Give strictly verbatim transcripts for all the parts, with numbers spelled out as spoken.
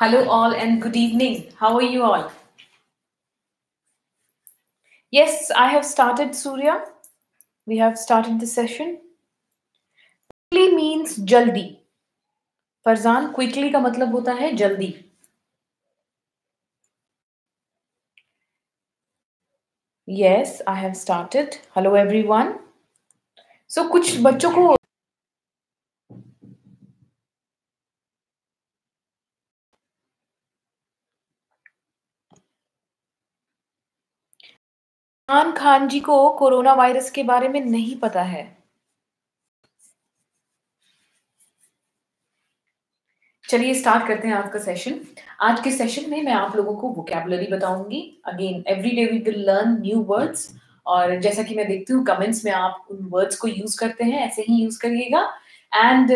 Hello all and good evening. How are you all? Yes, I have started, Surya. We have started the session. Quickly means jaldi. Farzan, quickly ka matlab hota hai jaldi. Yes, I have started. Hello everyone. So kuch bachcho ko Khan Khan जी को corona virus के बारे में नहीं पता है। चलिए start करते हैं आज का सेशन। आज के सेशन में मैं आप लोगों को वोकैबुलरी बताऊंगी। Again every day we will learn new words और जैसा कि मैं देखती हूँ कमेंट्स में आप उन वर्ड्स को यूज करते हैं, ऐसे ही यूज करिएगा। And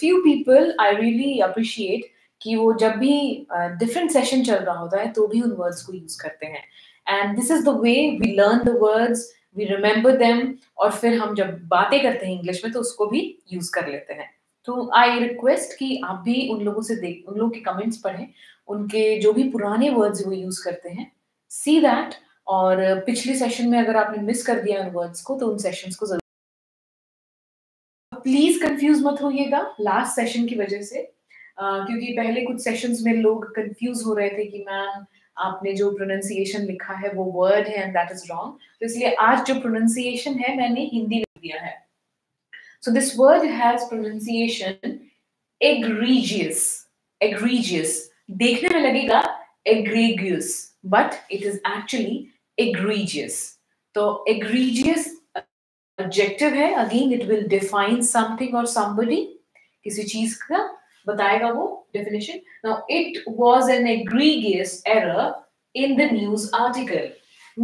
few people I really appreciate कि वो जब भी डिफरेंट uh, सेशन चल रहा होता है तो भी उन वर्ड्स को यूज करते हैं। And this is the way we learn the words, we remember them, और फिर हम जब बातें करते हैं इंग्लिश में तो उसको भी यूज कर लेते हैं। तो आई रिक्वेस्ट कि आप भी उन लोगों से देख उन लोगों के कमेंट्स पढ़ें, उनके जो भी पुराने वर्ड्स वो यूज करते हैं, see that, और पिछले सेशन में अगर आपने मिस कर दिया उन वर्ड्स को तो उन सेशंस को जरूर प्लीज कंफ्यूज मत होइएगा लास्ट सेशन की वजह से, uh, क्योंकि पहले कुछ सेशंस में लोग कंफ्यूज हो रहे थे कि मैम आपने जो प्रोनंसिएशन लिखा है वो वर्ड है एंड दैट इज रॉन्ग, तो इसलिए आज जो प्रोनंसिएशन है मैंने हिंदी में दिया है। So this word has pronunciation egregious, egregious देखने में लगेगा egregious but it is actually egregious. तो एग्रीजियस एडजेक्टिव है, again it will define something और समबडी, किसी चीज का बताएगा वो definition. Now it was an egregious error in the news article,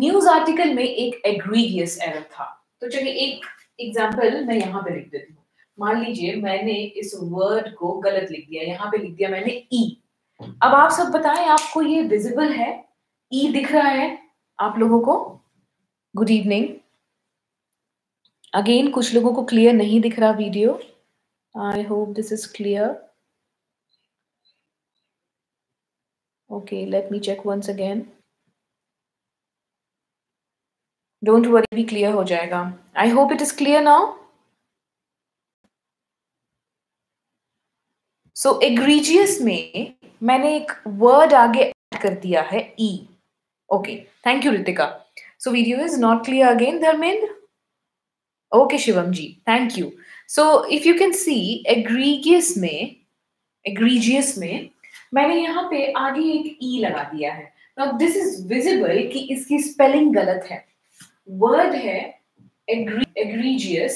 news article में एक एग्रीगियस एरर था। तो चलिए एक एग्जांपल मैं यहाँ पे लिख देती हूँ। मान लीजिए मैंने इस वर्ड को गलत लिख दिया, यहाँ पे लिख दिया मैंने ई। अब आप सब बताएं आपको ये विजिबल है, ई दिख रहा है आप लोगों को? Good evening. अगेन कुछ लोगों को क्लियर नहीं दिख रहा video, I hope this is clear. Okay, let me check once again. Don't worry, भी clear हो जाएगा। I hope it is clear now. So egregious में मैंने एक word आगे add कर दिया है e. Okay, thank you Ritika. So video is not clear again, Dharmendra. Okay Shivam ji, thank you. So if you can see egregious में, egregious में मैंने यहाँ पे आगे एक ई लगा दिया है। Now this is visible कि इसकी स्पेलिंग गलत है। वर्ड है egregious,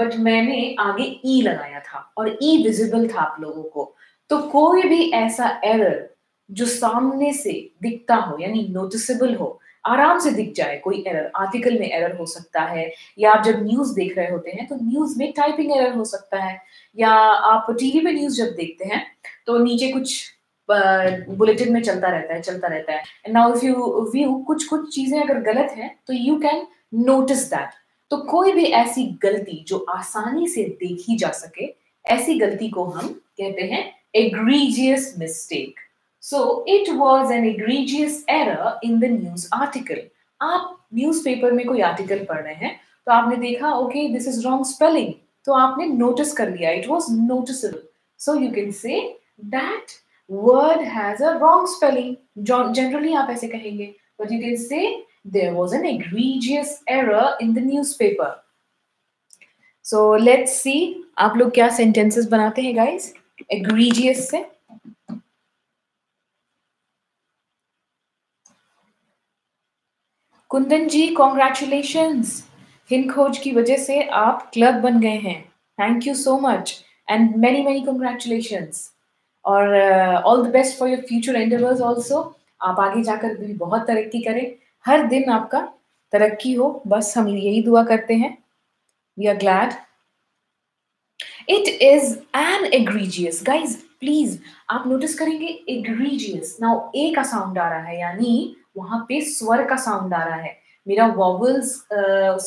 but मैंने आगे ई लगाया था और ई विजिबल था आप लोगों को। तो कोई भी ऐसा एरर जो सामने से दिखता हो यानी नोटिसेबल हो, आराम से दिख जाए कोई एरर, आर्टिकल में एरर हो सकता है, या आप जब न्यूज देख रहे होते हैं तो न्यूज में टाइपिंग एरर हो सकता है, या आप टीवी पे न्यूज जब देखते हैं तो नीचे कुछ बुलेटिन uh, में चलता रहता है चलता रहता है and now if you view कुछ कुछ चीजें अगर गलत हैं तो यू कैन नोटिस दैट। तो कोई भी ऐसी गलती जो आसानी से देखी जा सके, ऐसी गलती को हम कहते हैं egregious mistake. So it was an egregious error in the news article. आप न्यूज़पेपर में कोई आर्टिकल पढ़ रहे हैं तो आपने देखा okay this is wrong spelling, तो आपने नोटिस कर लिया, it was noticeable. So you can say that word has a wrong spelling, generally आप ऐसे कहेंगे, but you can say there was an egregious error in the newspaper. So let's see आप लोग क्या sentences बनाते हैं guys egregious से। कुंदन जी congratulations, Hinkhoj की वजह से आप क्लब बन गए हैं, thank you so much and many many congratulations और all the best for your future endeavours also. आप आगे जाकर भी बहुत तरक्की करें, हर दिन आपका तरक्की हो, बस हम यही दुआ करते हैं। We are glad. It is an egregious guys, please आप नोटिस करेंगे एग्रीजियस। नाउ ए का साउंड आ रहा है यानी वहां पे स्वर का साउंड आ रहा है। मेरा वॉवल्स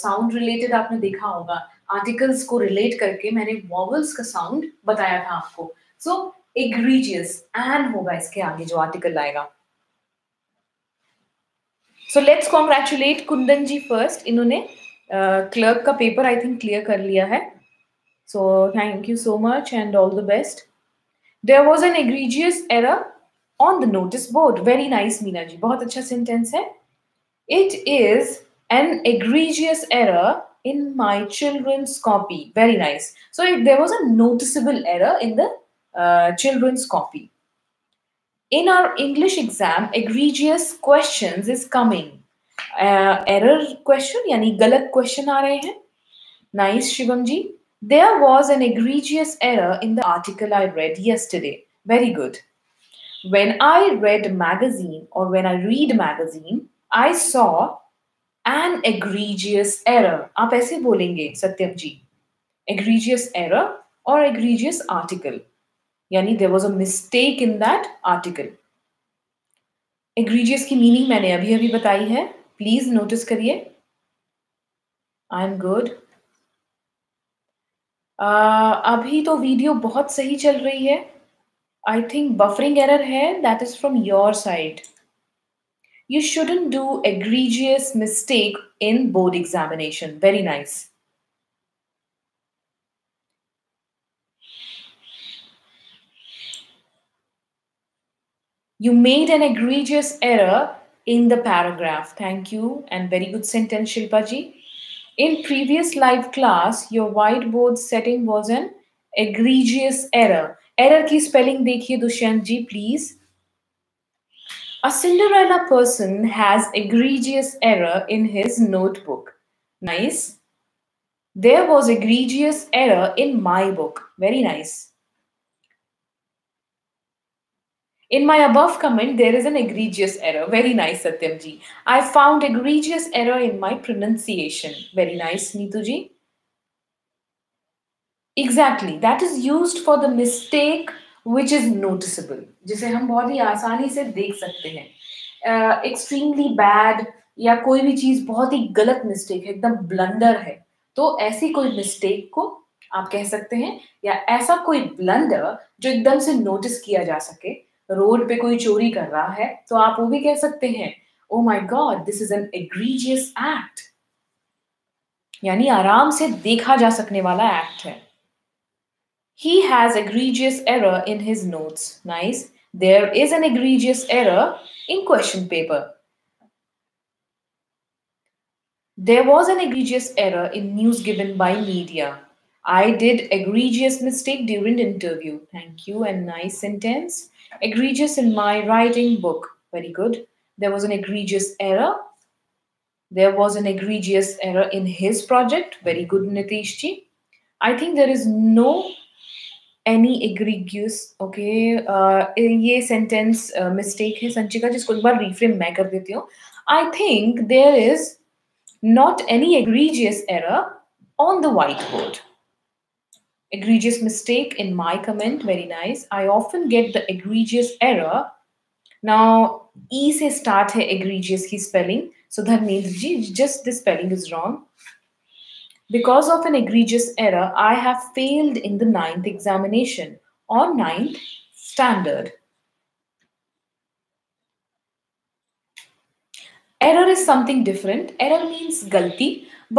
साउंड रिलेटेड आपने देखा होगा, आर्टिकल्स को रिलेट करके मैंने वॉवल्स का साउंड बताया था आपको। सो egregious and होगा इसके आगे जो आर्टिकल आएगा. So let's congratulate Kundan ji first. इन्होंने क्लर्क का पेपर आई थिंक क्लियर कर लिया है. So thank you so much and all the best. There was an egregious error on the notice board. Very nice Meena ji. बहुत अच्छा sentence है. It is an egregious error in my children's copy. Very nice. So if there was a noticeable error in the uh, children's copy. In our English exam, egregious questions is coming. Uh, error question, yani galat question aa rahe hain. Nice, Shivam ji. There was an egregious error in the article I read yesterday. Very good. When I read magazine or when I read magazine, I saw an egregious error. आप ऐसे बोलेंगे सत्यम जी. Egregious error or egregious article. Yani there was a mistake in that article. Egregious की meaning मैंने अभी अभी बताई है. Please notice करिए. I'm good. Uh, अभी तो वीडियो बहुत सही चल रही है. I think buffering error है. That is from your side. You shouldn't do egregious mistake in board examination. Very nice. You made an egregious error in the paragraph. Thank you and very good sentence, Shilpa ji. In previous live class, your whiteboard setting was an egregious error. Error ki spelling dekhiye Dushyant ji, please. A Cinderella person has egregious error in his notebook. Nice. There was egregious error in my book. Very nice. In my above comment, there is an egregious error. Very nice, Satyam ji. I found egregious error in my pronunciation. Very nice, Neetu ji. Exactly. That is used for the mistake which is noticeable, जिसे हम बहुत ही आसानी से देख सकते हैं. Extremely bad या कोई भी चीज बहुत ही गलत मिस्टेक है, एकदम ब्लंडर है, तो ऐसी कोई मिस्टेक को आप कह सकते हैं, या ऐसा कोई ब्लंडर जो एकदम से नोटिस किया जा सके. रोड पे कोई चोरी कर रहा है तो आप वो भी कह सकते हैं, oh my God this is an egregious act, यानी आराम से देखा जा सकने वाला एक्ट है. He has egregious error in his notes. Nice. There is an egregious error in question paper. There was an egregious error in news given by media. I did egregious mistake during the interview. Thank you and nice sentence. Egregious in my writing book. Very good. There was an egregious error. There was an egregious error in his project. Very good, Nitesh ji. I think there is no any egregious, okay. uh, ये sentence uh, mistake है संचिका, जिसको एक बार reframe मैं कर देती हूँ. I think there is not any egregious error on the whiteboard. Egregious mistake in my comment. Very nice. I often get the egregious error. Now E से start है egregious की spelling. So Dharmendra ji, just this spelling is wrong. Because of an egregious error, I have failed in the ninth examination or ninth standard. Error is something different. Error means galti.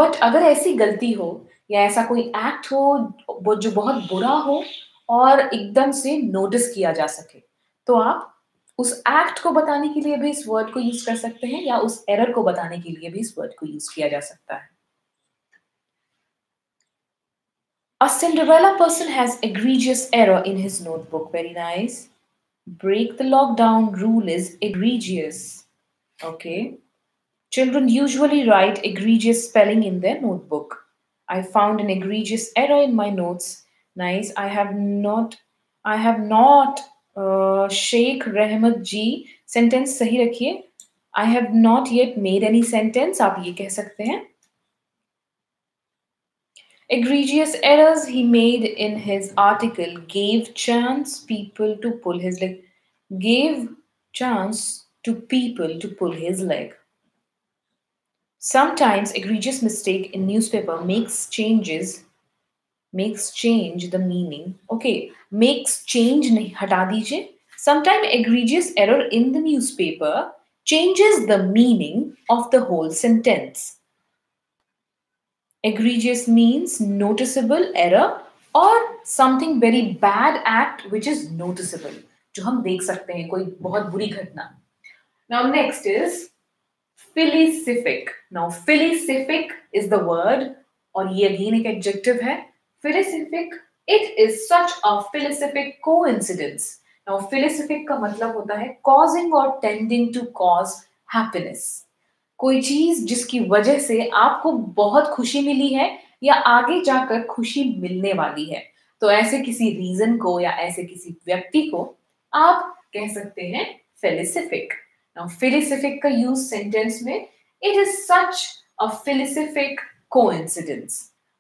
But अगर ऐसी गलती हो या ऐसा कोई act हो जो बहुत बुरा हो और एकदम से notice किया जा सके, तो आप उस act को बताने के लिए भी इस word को use कर सकते हैं, या उस error को बताने के लिए भी इस word को use किया जा सकता है. A Cinderella person has egregious error in his notebook. Very nice. Break the lockdown rule is egregious. Okay. Children usually write egregious spelling in their notebook. I found an egregious error in my notes. Nice. I have not, I have not, uh, Sheikh Rehmat ji. Sentence sahi rakhiye. I have not yet made any sentence. Aap ye keh sakte hain. Egregious errors he made in his article gave chance people to pull his leg. Gave chance to people to pull his leg. Sometimes egregious mistake in newspaper makes changes, makes change the meaning of okay, makes change nahi, hata dijiye. Sometime egregious error in the newspaper changes the meaning of the whole sentence. Egregious means noticeable error or something very bad act which is noticeable. जो हम देख सकते हैं कोई बहुत बुरी घटना. Now next is felicific. Now felicific is the word और ये again एक adjective है. Felicific, it is such a felicific coincidence. Now felicific का मतलब होता है causing or tending to cause happiness. कोई चीज जिसकी वजह से आपको बहुत खुशी मिली है या आगे जाकर खुशी मिलने वाली है. तो ऐसे किसी रीजन को या ऐसे किसी व्यक्ति को आप कह सकते हैं felicific. Now felicific का use sentence में it is such a felicific coincidence.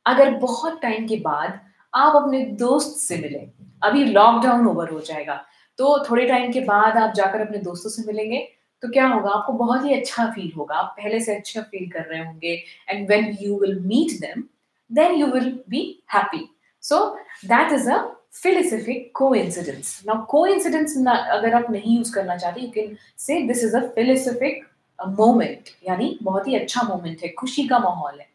अगर बहुत टाइम के बाद आप अपने दोस्त से मिले, अभी लॉकडाउन ओवर हो जाएगा तो थोड़े टाइम के बाद आप जाकर अपने दोस्तों से मिलेंगे तो क्या होगा, आपको बहुत ही अच्छा फील होगा, आप पहले से अच्छा फील कर रहे होंगे. And when you will meet them then you will be happy. So that is a felicific coincidence. Now coincidence अगर आप नहीं यूज करना चाहते you can say this is a felicific moment, यानी बहुत ही अच्छा मोमेंट है, खुशी का माहौल है.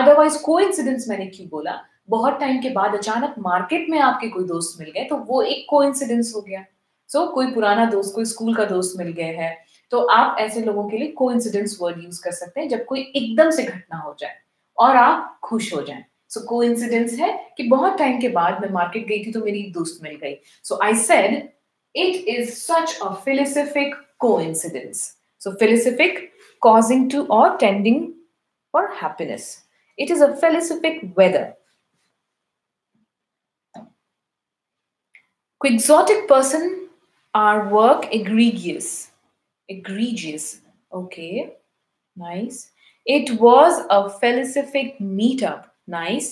अदरवाइज कोइंसिडेंस मैंने क्यों बोला, बहुत टाइम के बाद अचानक मार्केट में आपके कोई दोस्त मिल गए तो वो एक कोइंसिडेंस हो गया. सो so, कोई पुराना दोस्त, कोई स्कूल का दोस्त मिल गया है तो आप ऐसे लोगों के लिए कोइंसिडेंस वर्ड यूज कर सकते हैं जब कोई एकदम से घटना हो जाए और आप खुश हो जाएं. सो so, कोइंसिडेंस है कि बहुत टाइम के बाद मैं मार्केट गई थी तो मेरी दोस्त मिल गई. So I said it is such a felicific coincidence. So felicific, causing to और tending for happiness. It is a felicific weather. Quixotic person are work egregious. Egregious. Okay. Nice. It was a felicific meetup. Nice.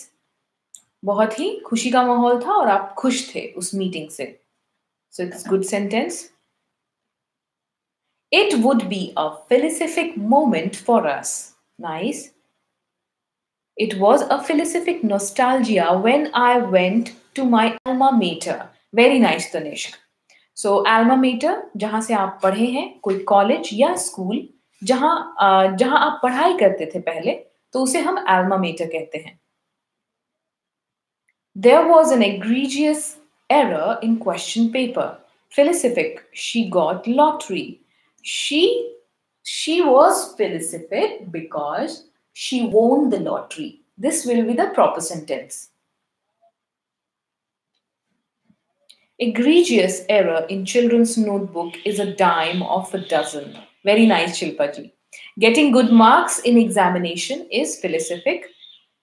बहुत ही खुशी का माहौल था और आप खुश थे उस मीटिंग से. So it's good sentence. It would be a felicific moment for us. Nice. It was a felicific nostalgia when I went to my alma mater. Very nice Tanishq. So alma mater जहाँ से आप पढ़े हैं, कोई college या school जहाँ जहाँ आप पढ़ाई करते थे पहले, तो उसे हम एल्मा मेटर कहते हैं. There was an egregious error in question paper. Felicific, she got lottery. She she was felicific because she won the lottery. This will be the proper sentence. Egregious error in children's notebook is a dime of a dozen. Very nice, Shilpa ji. Getting good marks in examination is felicific.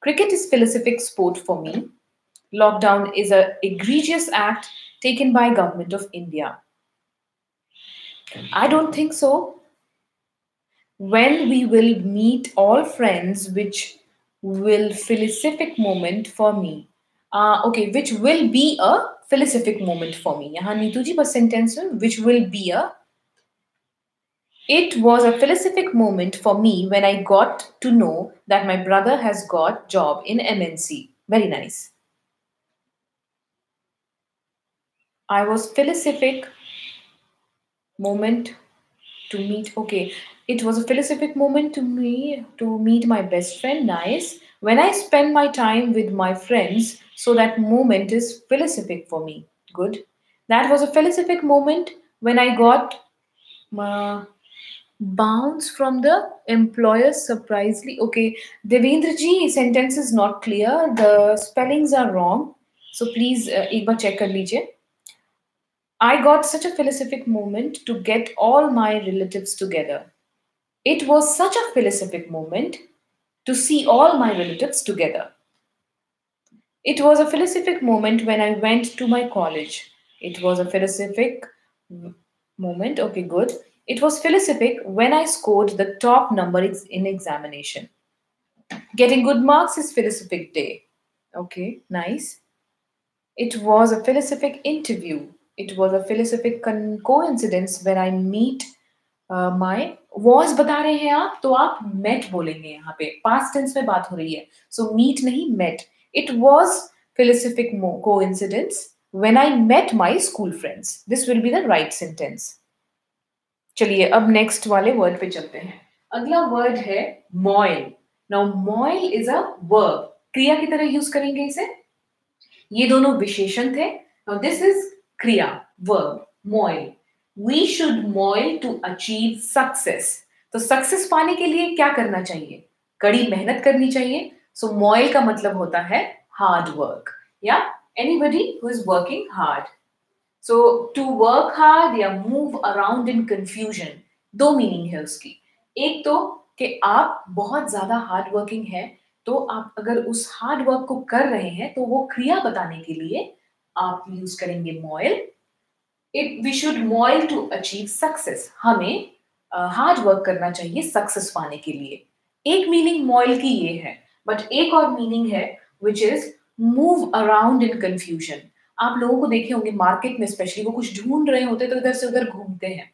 Cricket is felicific sport for me. Lockdown is an egregious act taken by government of India. I don't think so. When we will meet all friends, which will felicific moment for me. Uh, okay, which will be a felicific moment for me. यहाँ नीतू जी बस sentence में which will be a. It was a felicific moment for me when I got to know that my brother has got job in M N C. Very nice. I was felicific moment to meet. Okay, it was a felicific moment to me to meet my best friend. Nice. When I spend my time with my friends, so that moment is felicific for me. Good. That was a felicific moment when I got uh, bounce from the employer surprisingly. Okay, Devendra ji, sentence is not clear. The spellings are wrong. So please, uh, एक बार check कर लीजिए. I got such a felicific moment to get all my relatives together. It was such a felicific moment to see all my relatives together. It was a felicific moment when I went to my college. It was a felicific moment. Okay, good. It was felicific when I scored the top number in examination. Getting good marks is felicific day. Okay, nice. It was a felicific interview. It was a felicific con coincidence when I meet uh, my. Was बता रहे हैं आप तो आप met बोलेंगे, यहाँ पे past tense में बात हो रही है. सो so, मीट नहीं met. It was felicific coincidence when I met my school friends. This will be the right sentence. चलिए अब next वाले word पे चलते हैं. अगला word है moil. Now moil is a verb. क्रिया की तरह use करेंगे इसे. ये दोनों विशेषण थे. Now this is क्रिया, verb, moil. We should moil to achieve success. तो success पाने के लिए क्या करना चाहिए? कड़ी मेहनत करनी चाहिए. So moil का मतलब होता है hard work. या yeah? Anybody who is working hard. So to work hard या move around in confusion. दो meaning है उसकी. एक तो कि आप बहुत ज़्यादा hard working हैं, तो आप अगर उस hard work को कर रहे हैं, तो वो क्रिया बताने के लिए आप use करेंगे moil. It, we should moil to achieve success. हमें uh, hard work करना चाहिए success पाने के लिए. एक meaning moil की ये है, but एक और meaning है, which is move around in confusion. आप लोगों को देखे होंगे मार्केट में स्पेशली वो कुछ ढूंढ रहे होते तो इधर से उधर घूमते हैं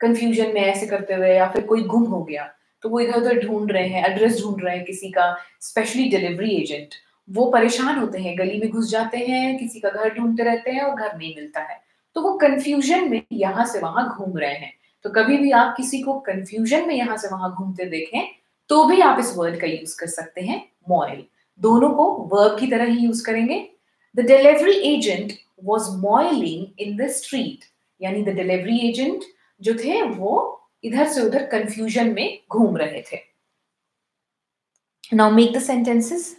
कंफ्यूजन में ऐसे करते हुए, या फिर कोई गुम हो गया तो वो इधर उधर ढूंढ रहे हैं, एड्रेस ढूंढ रहे हैं किसी का, स्पेशली डिलीवरी एजेंट. वो परेशान होते हैं, गली में घुस जाते हैं, किसी का घर ढूंढते रहते हैं और घर नहीं मिलता है, तो वो कंफ्यूजन में यहाँ से वहां घूम रहे हैं. तो कभी भी आप किसी को कंफ्यूजन में यहाँ से वहां घूमते देखें तो भी आप इस वर्ड का यूज कर सकते हैं मॉयल. दोनों को verb की तरह ही यूज करेंगे. The delivery agent was moiling in the street. यानी the delivery agent जो थे वो इधर से उधर confusion में घूम रहे थे. Now make the sentences.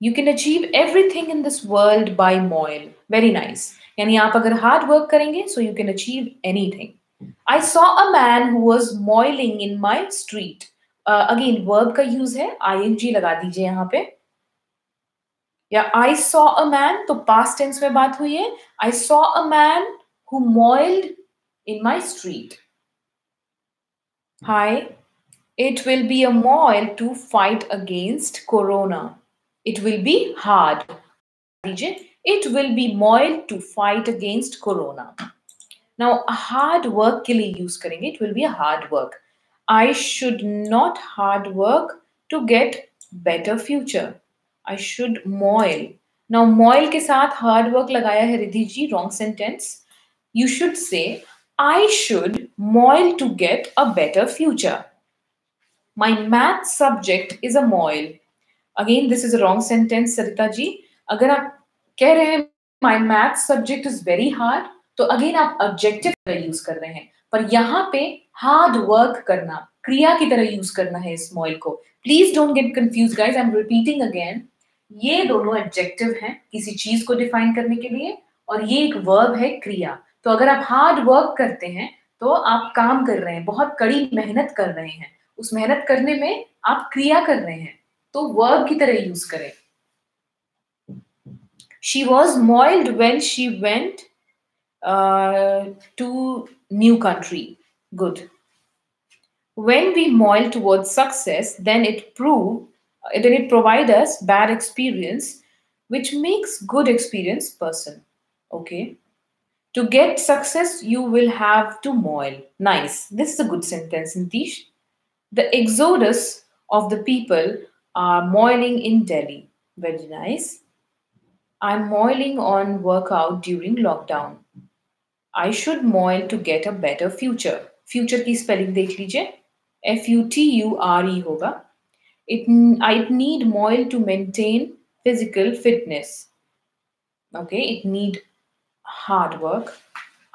You can achieve everything in this world by moil. Very nice. यानी आप अगर hard work करेंगे, so you can achieve anything. I saw a man who was moiling in my street. Again uh, verb का use है, I N G लगा दीजिए यहाँ पे. या आई सॉ अ मैन, तो पास्ट टेंस में बात हुई है. I saw a man who moiled in my street. Hi, it will be a moil to fight against corona. It will be hard दीजिए. It will be moil to fight against corona. Now hard work के लिए use करेंगे. It will be a hard work. I should not hard work to get better future. I should moil. Now moil के साथ hard work लगाया है रिद्धि जी. Wrong sentence. You should say I should moil to get a better future. My math subject is a moil. Again this is a wrong sentence Sarita जी. अगर आप कह रहे हैं my math subject is very hard, तो again आप adjective use कर रहे हैं, पर यहाँ पे हार्ड वर्क करना क्रिया की तरह यूज करना है इस मॉइल को. Please don't get confuse guys, I am repeating again. ये दोनों एडजेक्टिव हैं किसी चीज को डिफाइन करने के लिए, और ये एक वर्ब है क्रिया. तो अगर आप हार्ड वर्क करते हैं तो आप काम कर रहे हैं, बहुत कड़ी मेहनत कर रहे हैं, उस मेहनत करने में आप क्रिया कर रहे हैं, तो वर्ब की तरह यूज करें. She was moiled when she went to new country. Good. When we moil towards success, then it prove, then it provide us bad experience, which makes good experience person. Okay. To get success, you will have to moil. Nice. This is a good sentence, Nitesh. The exodus of the people are moiling in Delhi. Very nice. I'm moiling on workout during lockdown. I should moil to get a better future. Future की spelling देख लीजिए, F U T U R E होगा. It I need moil to maintain physical fitness. Okay, it need hard work.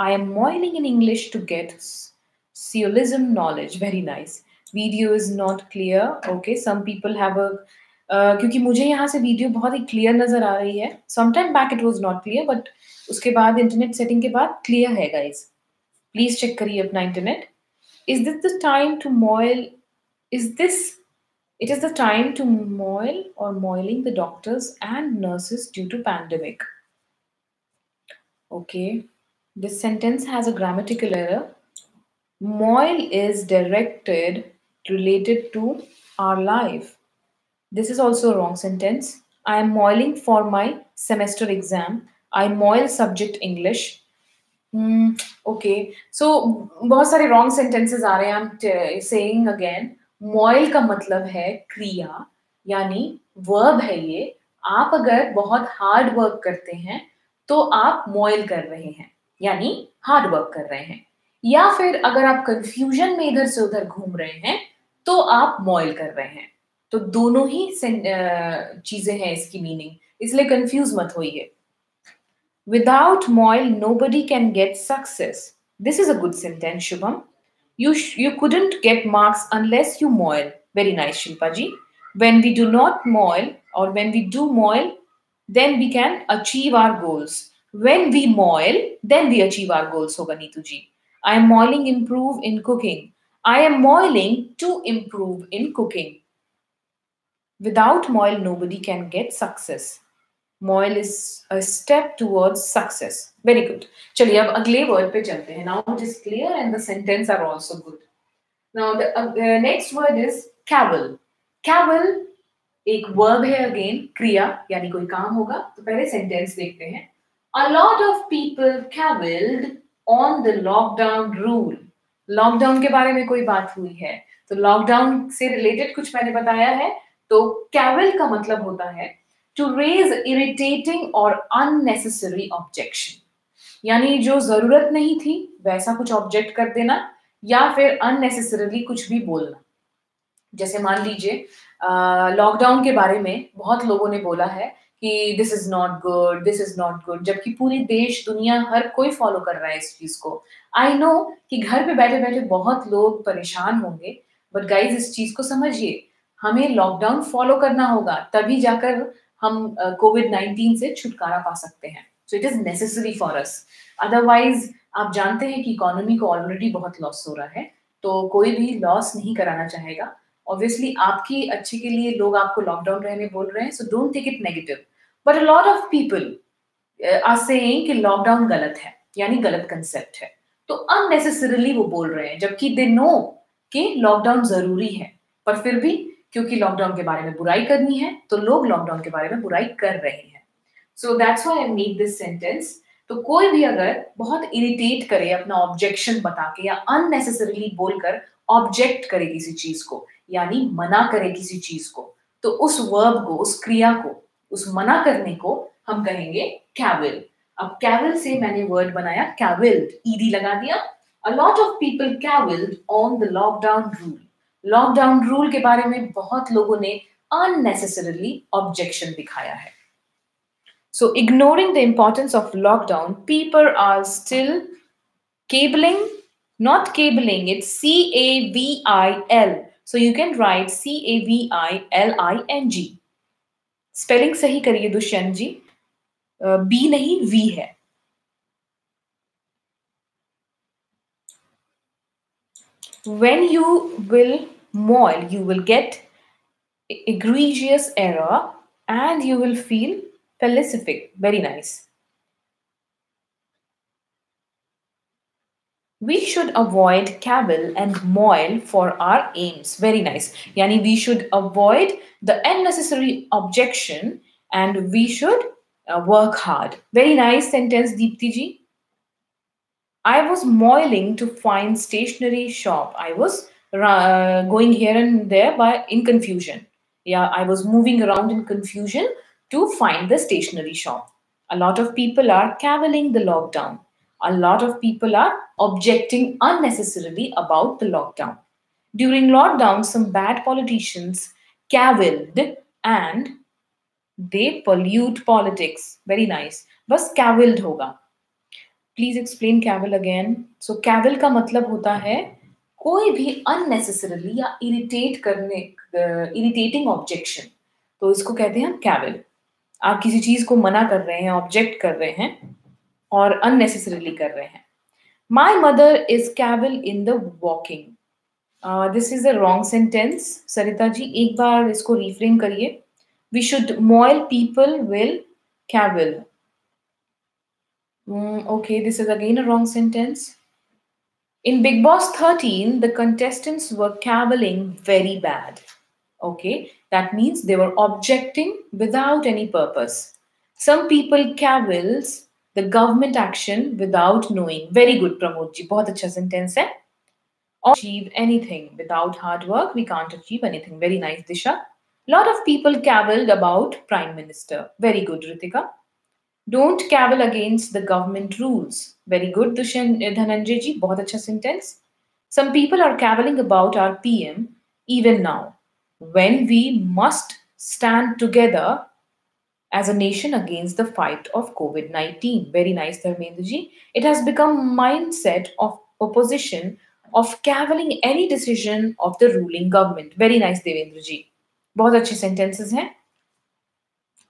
I am moiling in English to get sciolism knowledge. Very nice. Video is not clear. Okay, some people have a, क्योंकि मुझे यहाँ से video बहुत ही clear नजर आ रही है. Sometime back it was not clear, but उसके बाद इंटरनेट सेटिंग के बाद क्लियर है गाइज. प्लीज चेक करिए अपना internet. Is this the time to moil? Is this it is the time to moil और moiling the doctors and nurses due to pandemic. Okay, this sentence has a grammatical error. Moil is directed related to our life. This is also wrong sentence. I am moiling for my semester exam. I moil subject English. Okay, so बहुत सारे wrong sentences आ रहे हैं. I am saying again, moil का मतलब है क्रिया, यानी वर्ब है ये. आप अगर बहुत हार्ड वर्क करते हैं तो आप मोइल कर रहे हैं, यानी हार्ड वर्क कर रहे हैं, या फिर अगर आप कंफ्यूजन में इधर से उधर घूम रहे हैं तो आप मोइल कर रहे हैं। तो दोनों ही चीजें हैं इसकी मीनिंग, इसलिए कंफ्यूज मत होइए। Without moil, nobody can get success. This is a good sentence, Shubham. You sh you couldn't get marks unless you moil. Very nice, Shilpa ji. When we do not moil, or when we do moil, then we can achieve our goals. When we moil, then we achieve our goals. Hoga Neetu ji. I am moiling, improve in cooking. I am moiling to improve in cooking. Without moil, nobody can get success. Moil is a step towards success. Very good. चलिए अब अगले word पे चलते हैं. Now it is clear and the sentence are also good. Now the uh, uh, next word is cavil. Cavil एक verb है again, क्रिया यानी कोई काम होगा. तो पहले sentence देखते हैं. A lot of people cavilled on the lockdown rule. Lockdown के बारे में कोई बात हुई है. तो lockdown से related कुछ मैंने बताया है. तो cavil का मतलब होता है to raise irritating or unnecessary objection, यानी जो जरूरत नहीं थी वैसा कुछ ऑब्जेक्ट कर देना या फिर unnecessarily कुछ भी बोलना. जैसे मान लीजिए लॉकडाउन के बारे में बहुत लोगों ने बोला है कि this is not good, this is not good, जबकि पूरी देश दुनिया हर कोई फॉलो कर रहा है इस चीज को. आई नो कि घर पे बैठे बैठे बहुत लोग परेशान होंगे, बट गाइज इस चीज को समझिए, हमें लॉकडाउन फॉलो करना होगा, तभी जाकर हम कोविड नाइनटीन से छुटकारा पा सकते हैं. So it is necessary for us, otherwise आप जानते हैं कि इकोनॉमी को ऑलरेडी बहुत लॉस हो रहा है, तो कोई भी लॉस नहीं कराना चाहेगा. ऑब्वियसली आपकी अच्छे के लिए लोग आपको लॉकडाउन रहने बोल रहे हैं, so don't take it negative, but a lot of people are saying कि लॉकडाउन गलत है, यानी गलत कंसेप्ट है, तो अननेसेसरीली वो बोल रहे हैं, जबकि दे नो कि लॉकडाउन जरूरी है, पर फिर भी क्योंकि लॉकडाउन के बारे में बुराई करनी है तो लोग लॉकडाउन के बारे में बुराई कर रहे हैं. So that's why I made this sentence. तो कोई भी अगर बहुत इरिटेट करे, अपना ऑब्जेक्शन बता के या अननेसेसरीली बोलकर ऑब्जेक्ट करे किसी चीज को, यानी मना करे किसी चीज को, तो उस वर्ब को, उस क्रिया को, उस मना करने को हम कहेंगे कैविल. अब कैविल से मैंने वर्ड बनाया कैविल्ड, ईडी लगा दिया. A lot of people cavilled on the lockdown rule. Lockdown rule के बारे में बहुत लोगों ने unnecessarily objection दिखाया है. So ignoring the importance of lockdown, people are still cabling, not cabling. It's C A V I L. So you can write C A V I L I N G. Spelling सही करिए Dushyant ji, B नहीं V है. When you will moil, you will get egregious error and you will feel felicific. Very nice. We should avoid cavil and moil for our aims. Very nice. Yani we should avoid the unnecessary objection and we should uh, work hard. Very nice sentence, Deepti ji. I was moiling to find stationery shop. I was uh, going here and there by in confusion. Yeah, I was moving around in confusion to find the stationery shop. A lot of people are cavilling the lockdown. A lot of people are objecting unnecessarily about the lockdown. During lockdown, some bad politicians cavilled and they pollute politics. Very nice. Bas cavilled hoga. Please explain cavil again. So cavil का मतलब होता है कोई भी unnecessarily या irritate करने, irritating objection, तो इसको कहते हैं हम कैविल. आप किसी चीज को मना कर रहे हैं, ऑब्जेक्ट कर रहे हैं और अननेसेसरीली कर रहे हैं. My mother is cavil in the walking. This is a wrong sentence. Sarita ji एक बार इसको रिफ्रेम करिए. We should moil, people will cavil. Mm, okay, this is again a wrong sentence. In Big Boss thirteen, the contestants were cavilling very bad. Okay, that means they were objecting without any purpose. Some people cavils the government action without knowing. Very good, Pramod ji. बहुत अच्छा sentence है. Achieve anything without hard work, we can't achieve anything. Very nice, Disha. Lot of people cavilled about Prime Minister. Very good, Ritika. Don't cavil against the government rules. Very good, Dhananjay ji. Bahut acha sentence. Some people are cavilling about our P M even now, when we must stand together as a nation against the fight of COVID nineteen. Very nice, Dharmendra ji. It has become mindset of opposition, of cavilling any decision of the ruling government. Very nice, Devendra ji. Bahut achhe sentences hain.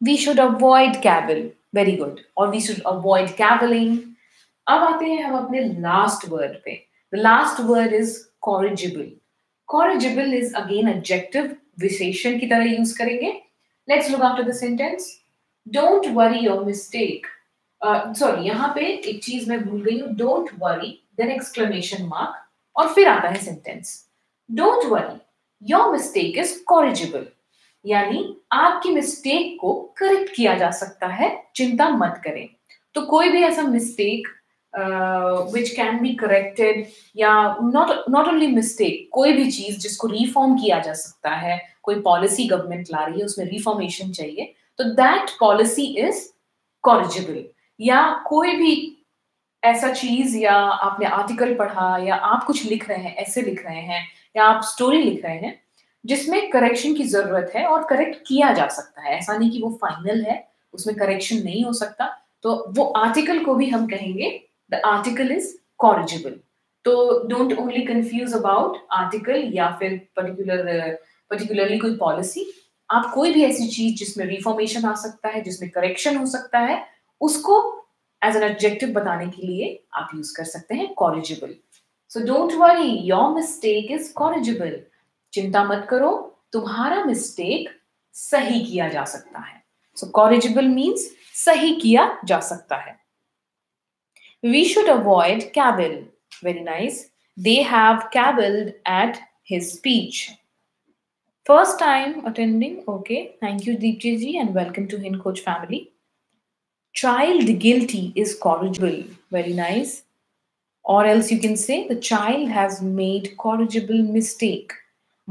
We should avoid cavil. Very good. Or we should avoid cavilling. Ab aate hain hum apne last word pe. The last word is corrigible. Corrigible is again adjective, visheshan ki tarah use karenge. Let's look after the sentence. Don't worry your mistake. Uh, sorry, yahan pe ek cheez main bhul gayi hu. Don't worry, then exclamation mark, aur fir aata hai sentence. Don't worry. Your mistake is corrigible. यानी आपकी mistake को correct किया जा सकता है, चिंता मत करें. तो कोई भी ऐसा mistake which can be corrected या नॉट नॉट ओनली मिस्टेक, कोई भी चीज जिसको रिफॉर्म किया जा सकता है, कोई पॉलिसी गवर्नमेंट ला रही है उसमें रिफॉर्मेशन चाहिए, तो दैट पॉलिसी इज करेक्टेबल. या कोई भी ऐसा चीज, या आपने आर्टिकल पढ़ा, या आप कुछ लिख रहे हैं, ऐसे लिख रहे हैं, या आप स्टोरी लिख रहे हैं जिसमें करेक्शन की जरूरत है और करेक्ट किया जा सकता है, ऐसा नहीं कि वो फाइनल है, उसमें करेक्शन नहीं हो सकता, तो वो आर्टिकल को भी हम कहेंगे द आर्टिकल इज करेक्टेबल. तो don't only confuse about article या फिर पर्टिकुलर पर्टिकुलरली कोई पॉलिसी. आप कोई भी ऐसी चीज जिसमें रिफॉर्मेशन आ सकता है, जिसमें करेक्शन हो सकता है, उसको एज एन एडजेक्टिव बताने के लिए आप यूज कर सकते हैं करेक्टेबल. So don't worry, your mistake is corrigible. चिंता मत करो, तुम्हारा मिस्टेक सही किया जा सकता है. So corrigible means सही किया जा सकता है. We should avoid cavil. Very nice. They have cavilled at his speech. First time attending. Okay. Thank you, Deepti ji, and welcome to Hinkhoj family. Child guilty is corrigible. Very nice. Or else you can say the child has made corrigible mistake.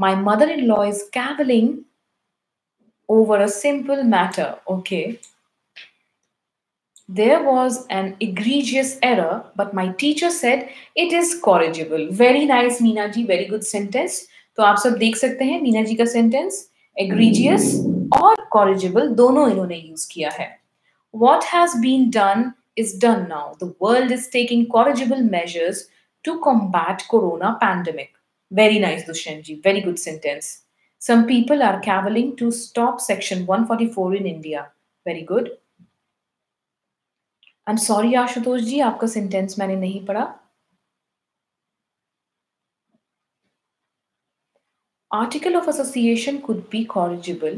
My mother-in-law is cavilling over a simple matter. Okay. There was an egregious error, but my teacher said it is corrigible. Very nice, Meena ji. Very good sentence. तो आप सब देख सकते हैं Meena ji का sentence egregious और corrigible दोनों इन्होंने use किया है. What has been done is done now. The world is taking corrigible measures to combat corona pandemic. Very nice, Dushyant ji. Very good sentence. Some people are cavilling to stop section one forty-four in India. Very good. I'm sorry, Ashutosh ji, आपका sentence मैंने नहीं पढ़ा. Article of association could be corrigible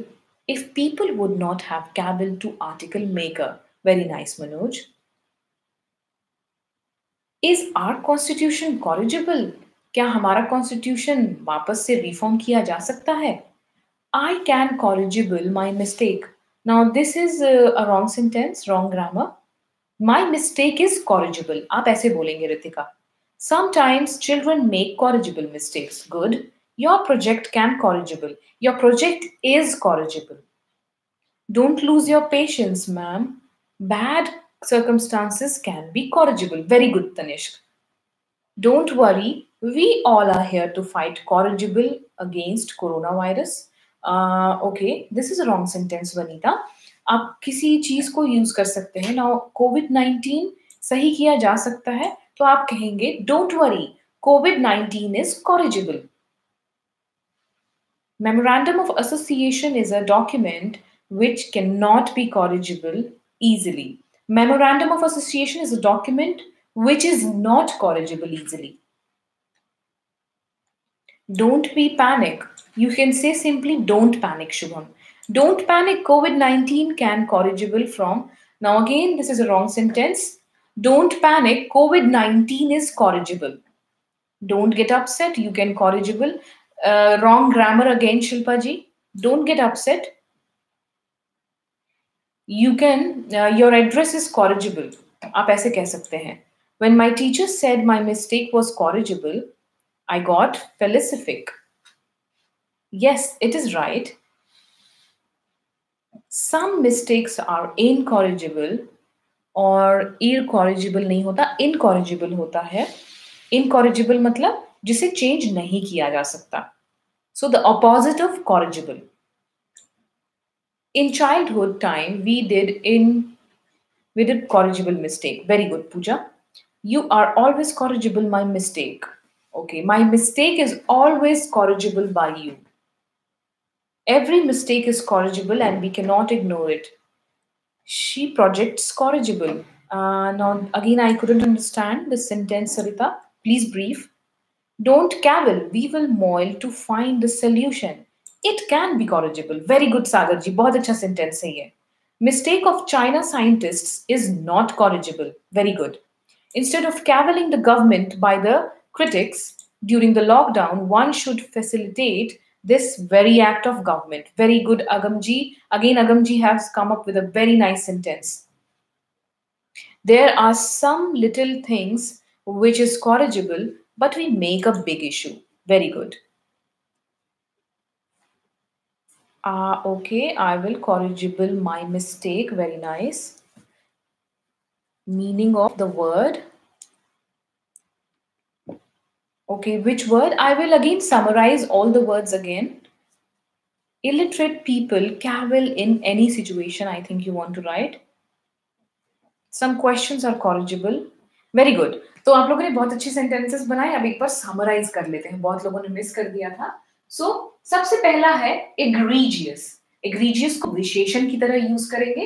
if people would not have cavilled to article maker. Very nice, Manoj. Is our constitution corrigible? क्या हमारा constitution वापस से reform किया जा सकता है? I can corrigible my mistake. Now this is a wrong sentence, wrong grammar. My mistake is corrigible. आप ऐसे बोलेंगे Ritika. Sometimes children make corrigible mistakes. Good. Your project can corrigible. Your project is corrigible. Don't lose your patience, ma'am. Bad circumstances can be corrigible. Very good, Tanishq. Don't worry, we all are here to fight corrigible against coronavirus. Uh, okay, this is a wrong sentence, Vanita. आप किसी चीज को use कर सकते हैं. Now COVID nineteen सही किया जा सकता है, तो आप कहेंगे don't worry, COVID nineteen is corrigible. Memorandum of association is a document which cannot be corrigible easily. Memorandum of association is a document which is not corrigible easily. Don't be panic. You can say simply don't panic, Shubham. Don't panic. COVID nineteen can corrigible from. Now again, this is a wrong sentence. Don't panic. COVID nineteen is corrigible. Don't get upset. You can corrigible. Uh, wrong grammar again, Shilpa ji. Don't get upset. You can. Uh, your address is corrigible. आप ऐसे कह सकते हैं. When my teacher said my mistake was corrigible, I got felicific. Yes, it is right. some mistakes are incorrigible और incorrigible नहीं होता, incorrigible होता है. Incorrigible मतलब जिसे change नहीं किया जा सकता. So the opposite of corrigible. In childhood time, we did in we did corrigible mistake. Very good, Pooja. You are always corrigible, my mistake. Okay, my mistake is always corrigible by you. Every mistake is corrigible and we cannot ignore it. She projects corrigible. Uh, now, again, I couldn't understand the sentence, Sarita. Please brief. Don't cavil. We will moil to find the solution. It can be corrigible. Very good, Sagarji. Bahut acha sentence hai ye. Mistake of China scientists is not corrigible. Very good. Instead of caviling the government by the critics during the lockdown, one should facilitate this very act of government. Very good, Agamji. Again, Agamji has come up with a very nice sentence. There are some little things which is corrigible, but we make a big issue. Very good. Ah, uh, okay, I will corrigible my mistake. Very nice. Meaning of the word. Okay, which word? I will again summarize all the words again. Illiterate people cavil in any situation, I think you want to write. Some questions are corrigible. Very good. So, आप लोगों ने बहुत अच्छी sentences बनाए. अब एक बार summarize कर लेते हैं. बहुत लोगों ने miss कर दिया था. So, सबसे पहला है egregious. Egregious को विशेषण की तरह use करेंगे.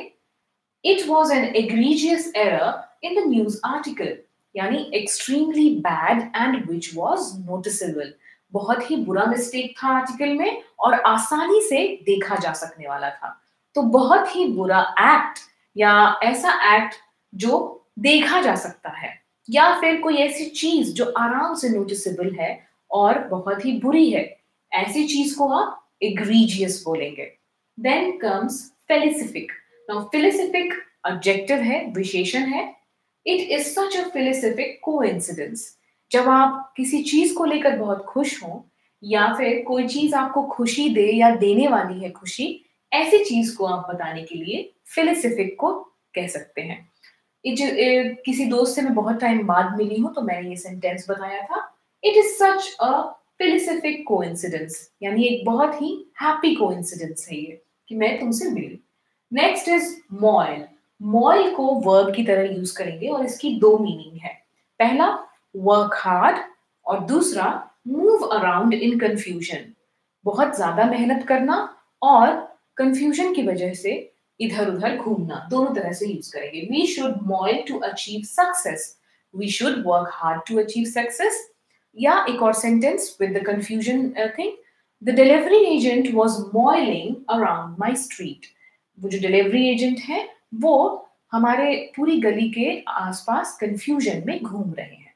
It was an egregious error in the news article. यानी extremely bad and which was noticeable. बहुत ही बुरा mistake था आर्टिकल में और आसानी से देखा जा सकने वाला था. तो बहुत ही बुरा act या ऐसा act जो देखा जा सकता है या फिर कोई ऐसी चीज जो आराम से noticeable है और बहुत ही बुरी है. ऐसी चीज को आप egregious बोलेंगे. Then comes felicific. Now felicific adjective है, विशेषण है. It is such a felicific coincidence. जब आप किसी चीज को लेकर बहुत खुश हो या फिर कोई चीज आपको खुशी दे या देने वाली है खुशी, ऐसी चीज को आप बताने के लिए felicific को कह सकते हैं. It, it, किसी दोस्त से मैं बहुत टाइम बाद मिली हूँ तो मैंने ये सेंटेंस बताया था. It is such a felicific coincidence. यानी एक बहुत ही happy coincidence है ये कि मैं तुमसे मिली. Next is moil. मॉल को वर्ब की तरह यूज करेंगे और इसकी दो मीनिंग है. पहला वर्क हार्ड और दूसरा मूव अराउंड इन कंफ्यूजन. बहुत ज्यादा मेहनत करना और कंफ्यूजन की वजह से इधर-उधर घूमना, दोनों तरह से यूज करेंगे. We should moil to achieve success, we should work hard to achieve success. या एक और sentence with the confusion thing, the delivery agent was moiling around my street. वो जो डिलीवरी एजेंट है वो हमारे पूरी गली के आसपास कंफ्यूजन में घूम रहे हैं.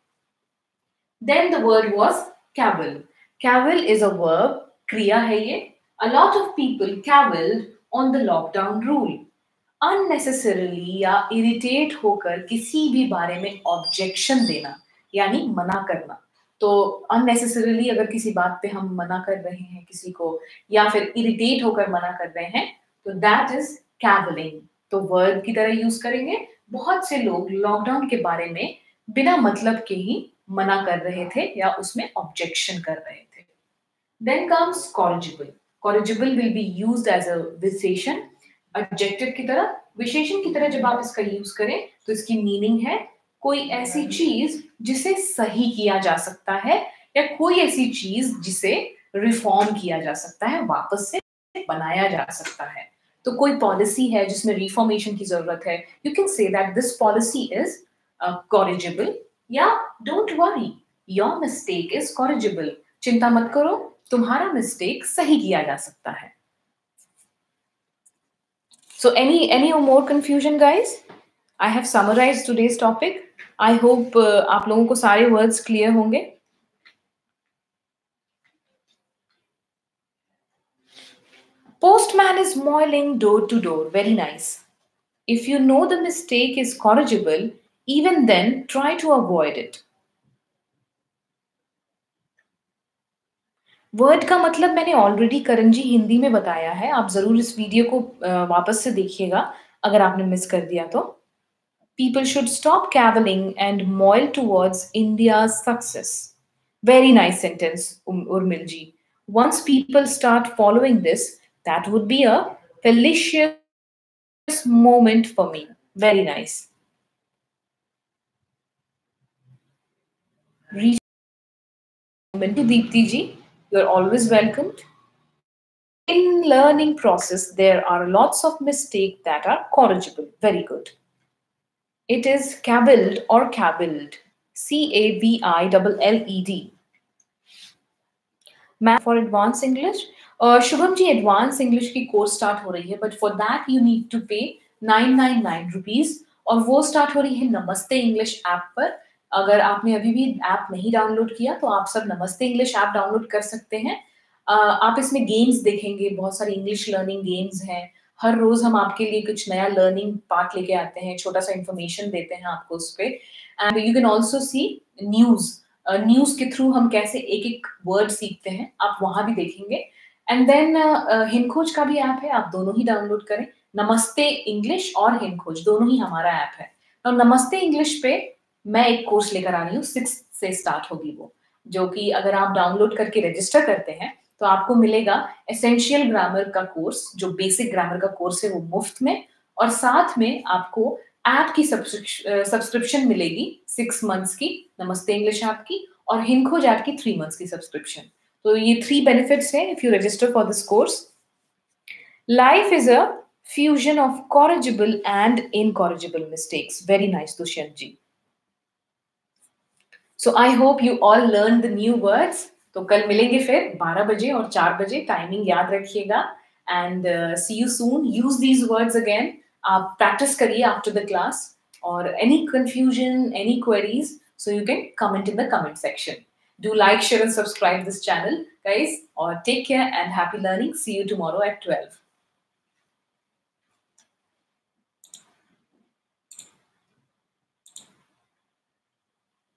Then the word was cavil. Cavil is a verb, क्रिया है ये. A lot of people cavilled on the lockdown rule. Unnecessarily या irritate होकर किसी भी बारे में objection देना यानी मना करना. तो unnecessarily अगर किसी बात पे हम मना कर रहे हैं किसी को या फिर irritate होकर मना कर रहे हैं तो that is cavilling. तो वर्ब की तरह यूज करेंगे. बहुत से लोग लॉकडाउन के बारे में बिना मतलब के ही मना कर रहे थे या उसमें ऑब्जेक्शन कर रहे थे. Then comes corrigible. Corrigible will be used as a विशेषण, adjective की तरह. विशेषण की तरह जब आप इसका यूज करें तो इसकी मीनिंग है कोई ऐसी चीज जिसे सही किया जा सकता है या कोई ऐसी चीज जिसे रिफॉर्म किया जा सकता है, वापस से बनाया जा सकता है. तो कोई पॉलिसी है जिसमें रिफॉर्मेशन की जरूरत है, you can say that this policy is corrigible. या don't worry, your mistake is corrigible. चिंता मत करो, तुम्हारा मिस्टेक सही किया जा सकता है. So any any more confusion guys? I have summarised today's topic. I hope आप लोगों को सारे वर्ड्स क्लियर होंगे. Postman is moiling door to door. Very nice. If you know the mistake is corrigible, even then try to avoid it. Word का मतलब मैंने already करण जी हिंदी में बताया है, आप जरूर इस वीडियो को अ, वापस से देखिएगा अगर आपने मिस कर दिया तो। People should stop cavilling and moil towards India success. Very nice sentence Urmil ji. Once people start following this, that would be a delicious moment for me. Very nice. Reach moment to Deepti ji. You are always welcomed. In learning process, there are lots of mistakes that are corrigible. Very good. It is cavilled or cavilled. C A V I L L E D. Math for advanced English, uh, Shubham ji, advanced English की course start हो रही है, but for that you need to pay nine ninety-nine rupees और वो start हो रही है नमस्ते English app पर। अगर आपने अभी भी app नहीं download किया तो आप सब नमस्ते English app download कर सकते हैं। uh, आप इसमें games देखेंगे, बहुत सारे English learning games हैं। हर रोज हम आपके लिए कुछ नया learning part लेके आते हैं, छोटा सा information देते हैं आपको उस पे। And you can also see news. News uh, के थ्रू हम कैसे एक एक वर्ड सीखते हैं, आप वहां भी देखेंगे। एंड देन हिंखोज का भी ऐप है, आप दोनों ही डाउनलोड करें। नमस्ते इंग्लिश और हिंखोज दोनों ही हमारा ऐप है। और नमस्ते इंग्लिश पे मैं एक कोर्स लेकर आ रही हूँ, सिक्स से स्टार्ट होगी वो, जो कि अगर आप डाउनलोड करके रजिस्टर करते हैं तो आपको मिलेगा एसेंशियल ग्रामर का कोर्स, जो बेसिक ग्रामर का कोर्स है वो मुफ्त में, और साथ में आपको ऐप की सब्सक्रिप्शन मिलेगी सिक्स मंथ्स की नमस्ते इंग्लिश ऐप की, और हिंखोज ऐप की थ्री मंथ्स की सब्सक्रिप्शन। तो ये थ्री बेनिफिट्स हैं if you register for this course. Life is a fusion of corrigible and incorrigible mistakes. Very nice Dushyant ji. So I hope you all learn the new words. तो कल मिलेंगे फिर बारह बजे और चार बजे, टाइमिंग याद रखिएगा। And see you soon. Use these words again, आप प्रैक्टिस करिए आफ्टर द क्लास। और any confusion, any queries, so you can comment in the comment section. Do like, share and subscribe this channel guys, और take care and happy learning. See you tomorrow at twelve.